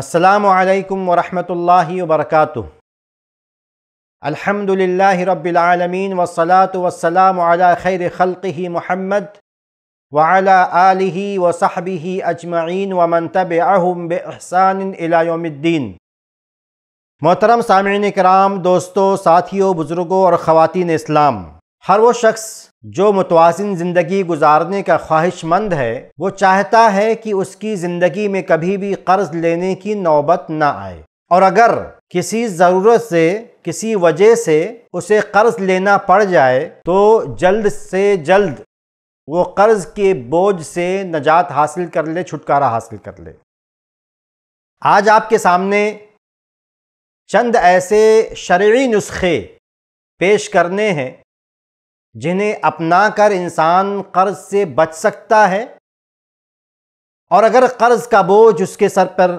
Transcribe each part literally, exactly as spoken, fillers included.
अस्सलामु अलैकुम वरहमतुल्लाहि वबरकातुह। अल्हम्दुलिल्लाहि रब्बिल आलमीन वस्सलातु वस्सलामु अला खैरि खल्किही मुहम्मद व अला आलिही व सहबिही अजमईन व मन तबिअहुम बि इहसान इला यौमिद्दीन। मोहतरम सामईन कराम, दोस्तों, साथियों, बुज़ुर्गों और ख़वातीन इस्लाम, हर वो शख्स जो मुतवाज़िन ज़िंदगी गुजारने का ख्वाहिशमंद है वो चाहता है कि उसकी ज़िंदगी में कभी भी कर्ज़ लेने की नौबत ना आए, और अगर किसी ज़रूरत से, किसी वजह से उसे कर्ज़ लेना पड़ जाए तो जल्द से जल्द वो कर्ज़ के बोझ से नजात हासिल कर ले, छुटकारा हासिल कर ले। आज आपके सामने चंद ऐसे शरई नुस्खे पेश करने हैं जिन्हें अपनाकर इंसान कर्ज से बच सकता है, और अगर कर्ज का बोझ उसके सर पर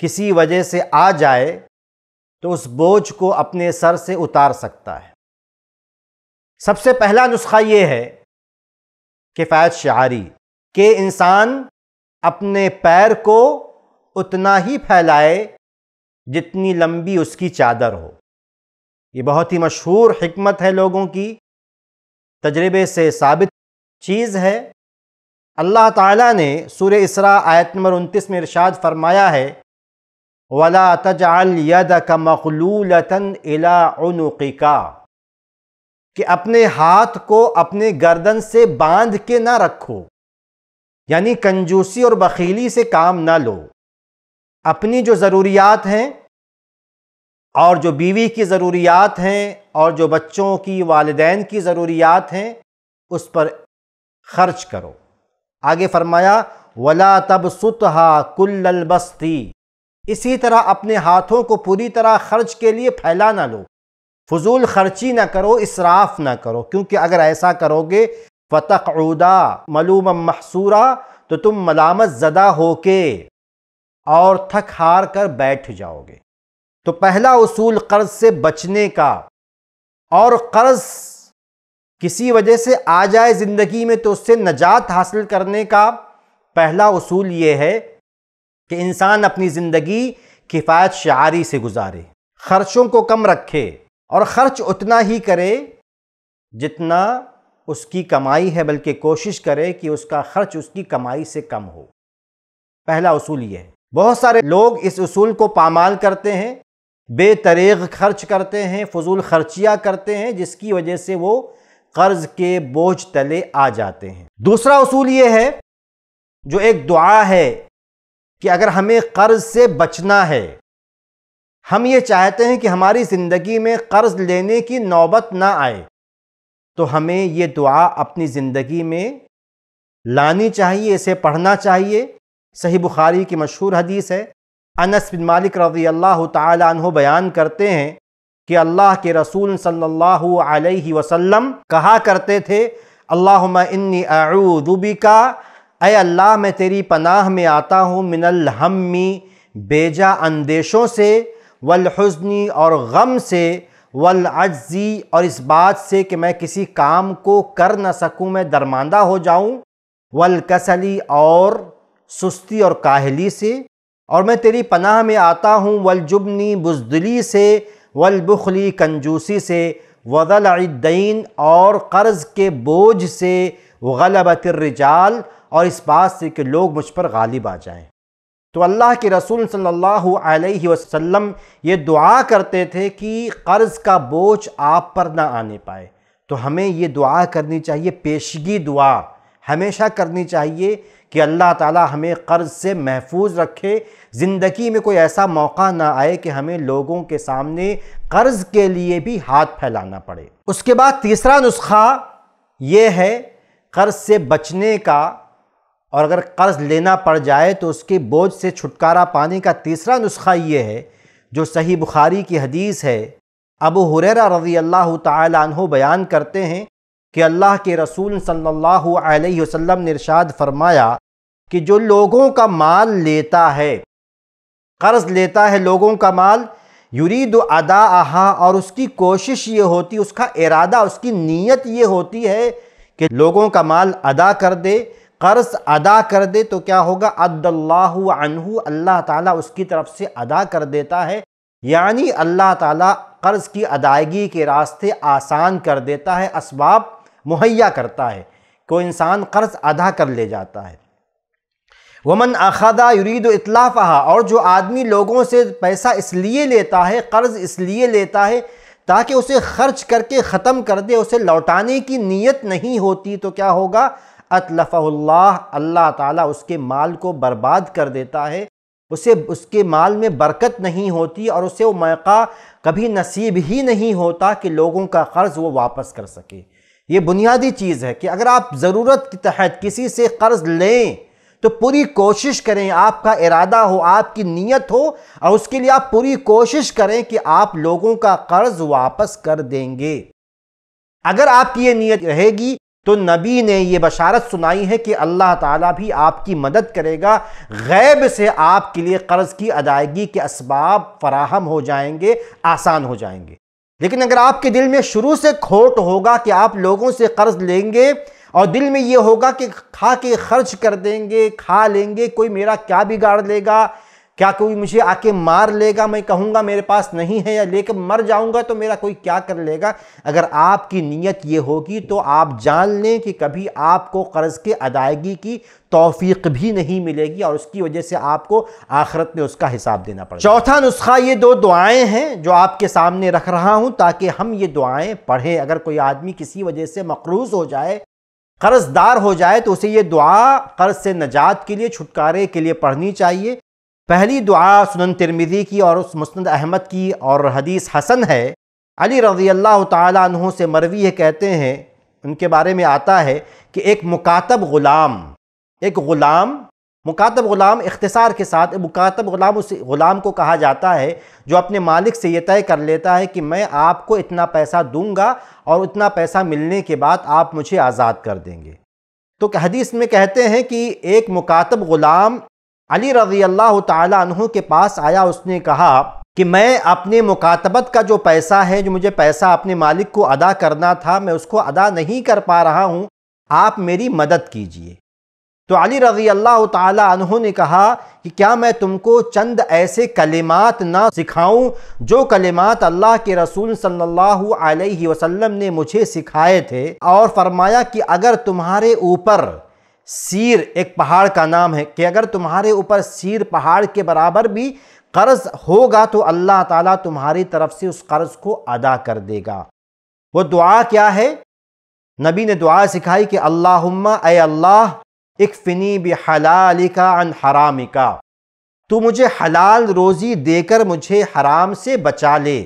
किसी वजह से आ जाए तो उस बोझ को अपने सर से उतार सकता है। सबसे पहला नुस्खा ये है किफ़ायत शारी के इंसान अपने पैर को उतना ही फैलाए जितनी लंबी उसकी चादर हो। ये बहुत ही मशहूर हिकमत है, लोगों की तजर्बे से साबित चीज़ है। अल्लाह ताला ने सूरह इसरा आयत नंबर उनतीस में इरशाद फरमाया है, वला तजअल यदक मग़लूलतन इला उनुक़िका, कि अपने हाथ को अपने गर्दन से बांध के ना रखो, यानी कंजूसी और बखीली से काम ना लो। अपनी जो ज़रूरियात हैं और जो बीवी की ज़रूरियात हैं और जो बच्चों की, वालिदैन की ज़रूरियात हैं, उस पर खर्च करो। आगे फरमाया, वला तबसुतहा कुल्लल बस्ती, इसी तरह अपने हाथों को पूरी तरह खर्च के लिए फैला ना लो, फजूल खर्ची ना करो, इसराफ ना करो, क्योंकि अगर ऐसा करोगे फतक़उदा मलूमम महसूरा, तो तुम मलामत ज़दा होके और थक हार कर बैठ जाओगे। तो पहला उसूल कर्ज से बचने का, और कर्ज किसी वजह से आ जाए ज़िंदगी में तो उससे नजात हासिल करने का पहला उसूल ये है कि इंसान अपनी ज़िंदगी किफ़ायत शारी से गुजारे, खर्चों को कम रखे और ख़र्च उतना ही करे जितना उसकी कमाई है, बल्कि कोशिश करे कि उसका खर्च उसकी कमाई से कम हो। पहला उसूल ये है। बहुत सारे लोग इस उसूल को पामाल करते हैं, बेतरेग खर्च करते हैं, फजूल खर्चियाँ करते हैं, जिसकी वजह से वो कर्ज के बोझ तले आ जाते हैं। दूसरा उसूल ये है जो एक दुआ है कि अगर हमें कर्ज से बचना है, हम ये चाहते हैं कि हमारी ज़िंदगी में कर्ज लेने की नौबत ना आए, तो हमें ये दुआ अपनी ज़िंदगी में लानी चाहिए, इसे पढ़ना चाहिए। सही बुखारी की मशहूर हदीस है, अनस बिन मालिक रज़ी अल्लाह ताला अन्हु बयान करते हैं कि अल्लाह के रसूल सल्लल्लाहु अलैहि वसल्लम कहा करते थे, अल्लाहुम्मा इन्नी अऊज़ु बिका, ऐ अल्लाह मैं तेरी पनाह में आता हूँ, मिनल हम्मी, बेजा अंदेशों से, वल हुज़्नी और गम से, वल अज्ज़ी और इस बात से कि मैं किसी काम को कर ना सकूँ, मैं दरमांदा हो जाऊँ, वल कसली और सुस्ती और काहली से, और मैं तेरी पनाह में आता हूँ वलजुबनी बुजदली से, वलबुखली कंजूसी से, वज़लअद्दीन और कर्ज़ के बोझ से, वग़लबतिर रिजाल और इस बात से कि लोग मुझ पर गालिब आ जाएं। तो अल्लाह के रसूल सल्लल्लाहु अलैहि वसल्लम ये दुआ करते थे कि कर्ज़ का बोझ आप पर ना आने पाए। तो हमें ये दुआ करनी चाहिए, पेशगी दुआ हमेशा करनी चाहिए कि अल्लाह ताला हमें कर्ज़ से महफूज रखे, ज़िंदगी में कोई ऐसा मौका ना आए कि हमें लोगों के सामने कर्ज़ के लिए भी हाथ फैलाना पड़े। उसके बाद तीसरा नुस्खा ये है कर्ज़ से बचने का, और अगर कर्ज़ लेना पड़ जाए तो उसके बोझ से छुटकारा पाने का तीसरा नुस्खा ये है जो सही बुखारी की हदीस है। अबू हुरैरा रज़ी अल्लाह ताला अन्हु बयान करते हैं कि अल्लाह के रसूल सल्लल्लाहु अलैहि वसल्लम ने इरशाद फरमाया कि जो लोगों का माल लेता है, कर्ज़ लेता है लोगों का माल, युरीद अदा आहा, और उसकी कोशिश ये होती, उसका इरादा, उसकी नीयत ये होती है कि लोगों का माल अदा कर दे, कर्ज अदा कर दे तो क्या होगा, अद्दल्लाहु अन्हु, अल्लाह ताला उसकी तरफ से अदा कर देता है, यानी अल्लाह ताला कर्ज की अदायगी के रास्ते आसान कर देता है, असबाब मुहैया करता है, कोई इंसान कर्ज अदा कर ले जाता है। वमन अखदा युरीद इतलाफ़हा, और जो आदमी लोगों से पैसा इसलिए लेता है, कर्ज इसलिए लेता है ताकि उसे खर्च करके ख़त्म कर दे, उसे लौटाने की नीयत नहीं होती, तो क्या होगा, अतलफ़हुल्लाह, अल्लाह ताला उसके माल को बर्बाद कर देता है, उसे उसके माल में बरकत नहीं होती और उसे वो मौका कभी नसीब ही नहीं होता कि लोगों का कर्ज़ वो वापस कर सके। ये बुनियादी चीज़ है कि अगर आप ज़रूरत के तहत किसी से कर्ज़ लें तो पूरी कोशिश करें, आपका इरादा हो, आपकी नीयत हो, और उसके लिए आप पूरी कोशिश करें कि आप लोगों का कर्ज वापस कर देंगे। अगर आपकी ये नीयत रहेगी तो नबी ने ये बशारत सुनाई है कि अल्लाह ताला भी आपकी मदद करेगा, गैब से आपके लिए कर्ज की अदायगी के असबाब फराहम हो जाएंगे, आसान हो जाएंगे। लेकिन अगर आपके दिल में शुरू से खोट होगा कि आप लोगों से कर्ज लेंगे और दिल में ये होगा कि खा के खर्च कर देंगे, खा लेंगे, कोई मेरा क्या बिगाड़ लेगा, क्या कोई मुझे आके मार लेगा, मैं कहूँगा मेरे पास नहीं है या लेकर मर जाऊँगा तो मेरा कोई क्या कर लेगा, अगर आपकी नीयत ये होगी तो आप जान लें कि कभी आपको कर्ज़ के अदायगी की तौफीक भी नहीं मिलेगी और उसकी वजह से आपको आखिरत में उसका हिसाब देना पड़ेगा। चौथा नुस्खा, ये दो दुआएं हैं जो आपके सामने रख रहा हूँ ताकि हम ये दुआएँ पढ़ें। अगर कोई आदमी किसी वजह से मक़रूज़ हो जाए, कर्जदार हो जाए, तो उसे ये दुआ कर्ज से नजात के लिए, छुटकारे के लिए पढ़नी चाहिए। पहली दुआ सुनन तिर्मिज़ी की और उस मुस्नद अहमद की और हदीस हसन है। अली रज़ी अल्लाह ताला अन्हु से मरवी है, कहते हैं उनके बारे में आता है कि एक मुकातब ग़ुलाम, एक ग़ुलाम, मुकातब ग़ुलाम इख्तिसार के साथ मुकातब ग़ुलाम उस ग़ुलाम को कहा जाता है जो अपने मालिक से ये तय कर लेता है कि मैं आपको इतना पैसा दूंगा और उतना पैसा मिलने के बाद आप मुझे आज़ाद कर देंगे। तो हदीस में कहते हैं कि एक मुकातब ग़ुलाम अली रज़ी अल्लाह ताला अन्हु के पास आया, उसने कहा कि मैं अपने मुकातबत का जो पैसा है, जो मुझे पैसा अपने मालिक को अदा करना था, मैं उसको अदा नहीं कर पा रहा हूँ, आप मेरी मदद कीजिए। तो अली रज़ी अल्लाह ताला अन्हु ने कहा कि क्या मैं तुमको चंद ऐसे कलिमात ना सिखाऊं जो कलिमात अल्लाह के रसूल सल्लल्लाहु अलैहि वसल्लम ने मुझे सिखाए थे, और फरमाया कि अगर तुम्हारे ऊपर सीर, एक पहाड़ का नाम है, कि अगर तुम्हारे ऊपर सीर पहाड़ के बराबर भी कर्ज़ होगा तो अल्लाह ताला तुम्हारी तरफ से उस कर्ज़ को अदा कर देगा। वो दुआ क्या है, नबी ने दुआ सिखाई कि अल्लाहुम्मा, ऐ अल्लाह, इक्फ़िनी बिहलालिका अन हरामिका, तू मुझे हलाल रोज़ी देकर मुझे हराम से बचा ले,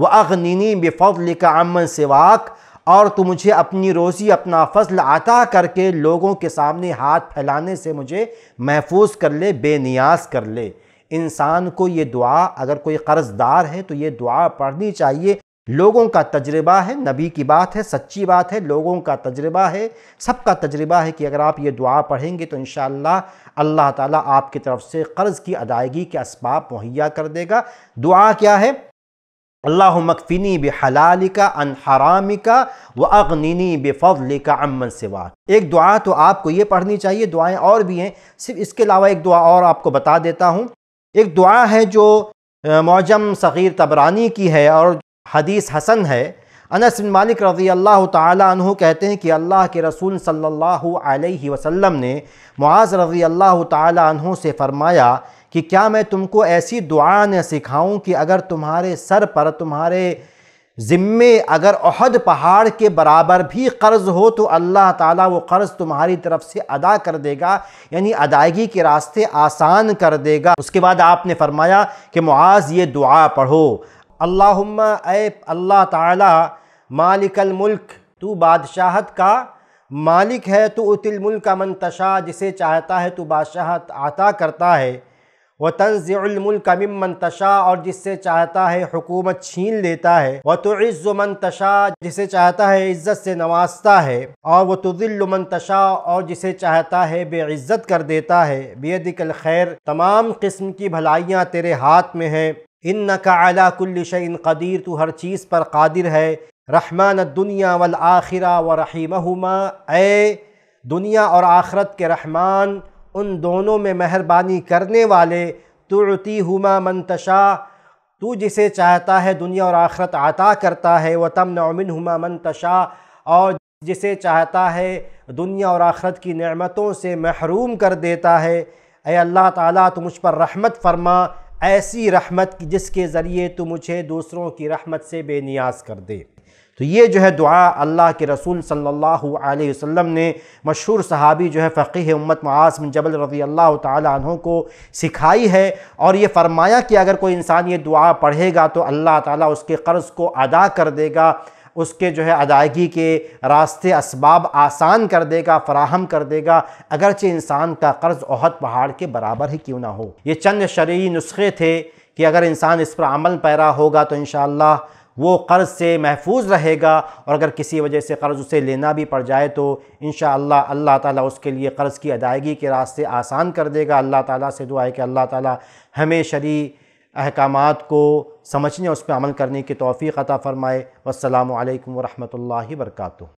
व अगनिनी बिफ़ज़लिका अम्मन सिवाक, और तू मुझे अपनी रोज़ी, अपना फ़ज़ल अता करके लोगों के सामने हाथ फैलाने से मुझे महफूज कर ले, बेनियाज कर ले। इंसान को ये दुआ, अगर कोई कर्ज़दार है तो ये दुआ पढ़नी चाहिए। लोगों का तजर्बा है, नबी की बात है, सच्ची बात है, लोगों का तजर्बा है, सबका तजर्बा है कि अगर आप ये दुआ पढ़ेंगे तो इंशाअल्लाह अल्लाह ताला आपकी तरफ से कर्ज़ की अदायगी के असबाब मुहैया कर देगा। दुआ क्या है, अल्लाहुम्मा मकफिनी बिहलालिका अन हरामिका व अगनिनी बिफज़लिका अम्मन सिवाक। एक दुआ तो आपको ये पढ़नी चाहिए, दुआएँ और भी हैं, सिर्फ इसके अलावा एक दुआ और आपको बता देता हूँ। एक दुआ है जो मौजम सग़ीर तबरानी की है और हदीस हसन है। अनस बिन मालिक रज़ी अल्लाह ताला अन्हु कहते हैं कि अल्लाह के रसूल सल्लल्लाहु अलैहि वसल्लम ने मुआज़ रज़ी अल्लाह ताला अन्हु से फ़रमाया कि क्या मैं तुमको ऐसी दुआ न सिखाऊं कि अगर तुम्हारे सर पर, तुम्हारे ज़िम्मे अगर अहद पहाड़ के बराबर भी कर्ज़ हो तो अल्लाह ताला वो कर्ज़ तुम्हारी तरफ से अदा कर देगा, यानी अदायगी के रास्ते आसान कर देगा। उसके बाद आपने फ़रमाया कि मुआज़ ये दुआ पढ़ो, अल्लाहुम्मा, ऐ अल्लाह ताला, मालिकल मुल्क, तू बादशाहत का मालिक है, तू उतिल मुल्क मन तशा, जिसे चाहता है तू बादशाहत आता करता है, व तंज़िउल मुल्क मिम्मन तशा, और जिससे चाहता है हुकूमत छीन लेता है, व तुइज़्ज़ु मन तशा, जिसे चाहता है इज़्ज़त से नवाजता है, और व तुज़िल्लु मन तशा, और जिसे चाहता है बेइज़्ज़त कर देता है, बियदिकल खैर, तमाम किस्म की भलाइयाँ तेरे हाथ में हैं, इन्नका अला कुल्लि शैइन क़दीर, तू हर चीज़ पर क़ादिर है, रहमान दुनिया वल आखिरा व रहीमहुमा, ऐ दुनिया और आखरत के रहमान, उन दोनों में मेहरबानी करने वाले। तुअती हुमा मनतशा, तू जिसे चाहता है दुनिया और आखरत आता करता है। व तमनअ मिनहुमा मनतशा, और जिसे चाहता है दुनिया और आखरत की नेमतों से महरूम कर देता है। ऐ अल्लाह ताला, तू मुझ पर रहमत फरमा, ऐसी रहमत की जिसके ज़रिए तू मुझे दूसरों की रहमत से बेनियाज कर दे। तो ये जो है दुआ अल्लाह के रसूल सल्लल्लाहु अलैहि वसल्लम ने मशहूर सहाबी जो है फ़क़ीह उम्मत मुआज़ बिन जबल रज़ियल्लाहु ताला अन्हु को सिखाई है। और ये फ़रमाया कि अगर कोई इंसान ये दुआ पढ़ेगा तो अल्लाह ताला उसके कर्ज़ को अदा कर देगा, उसके जो है अदायगी के रास्ते असबाब आसान कर देगा, फराहम कर देगा, अगरचे इंसान का कर्ज़ ओहद पहाड़ के बराबर ही क्यों ना हो। ये चंद शरई नुस्खे थे कि अगर इंसान इस पर अमल पैरा होगा तो इंशाअल्लाह वो कर्ज़ से महफूज रहेगा, और अगर किसी वजह से कर्ज़ उसे लेना भी पड़ जाए तो इंशाअल्लाह अल्लाह ताला उसके लिए कर्ज़ की अदायगी के रास्ते आसान कर देगा। अल्लाह ताला से दुआ है कि अल्लाह ताला हमें शरी अहकामात को समझने और उस पर अमल करने की तौफ़ीक़ अता फ़रमाए। वस्सलामु अलैकुम वरहमतुल्लाहि वबरकातुहू।